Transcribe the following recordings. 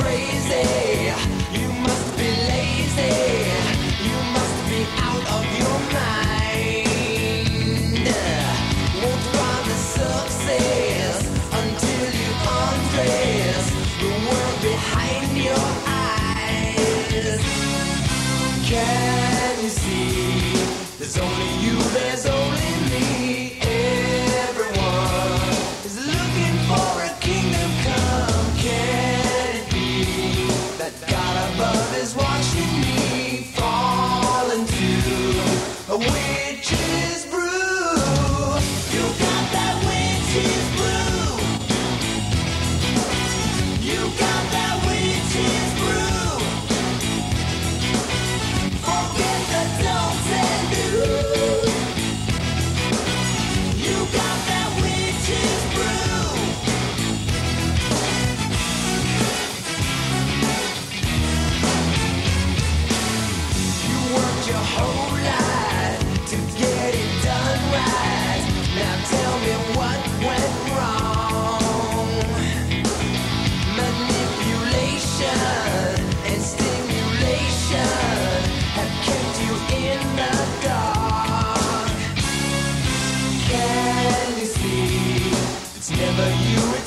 crazy. You must be lazy. You must be out of your mind. Won't find the success until you undress the world behind your eyes. Can you see? There's only you, there's only me.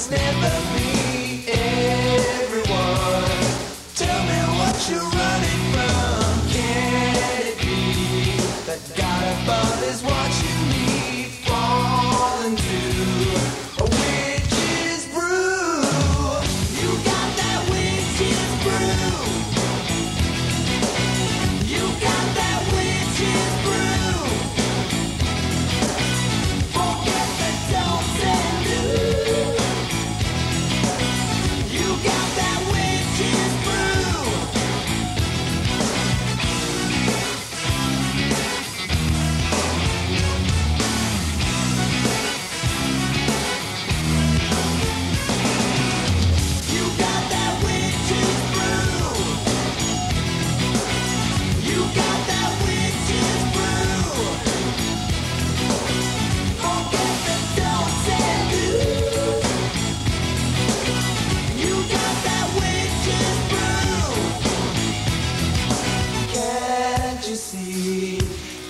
It's never me, everyone. Tell me what you're running from. Can it be that God above is watching me fall into a witch's brew? You got that witch's brew. You got that witch's brew. Forget the don'ts and do's.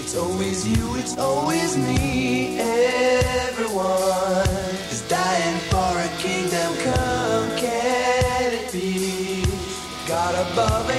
It's always you, it's always me. Everyone is dying for a kingdom come. Can it be God above?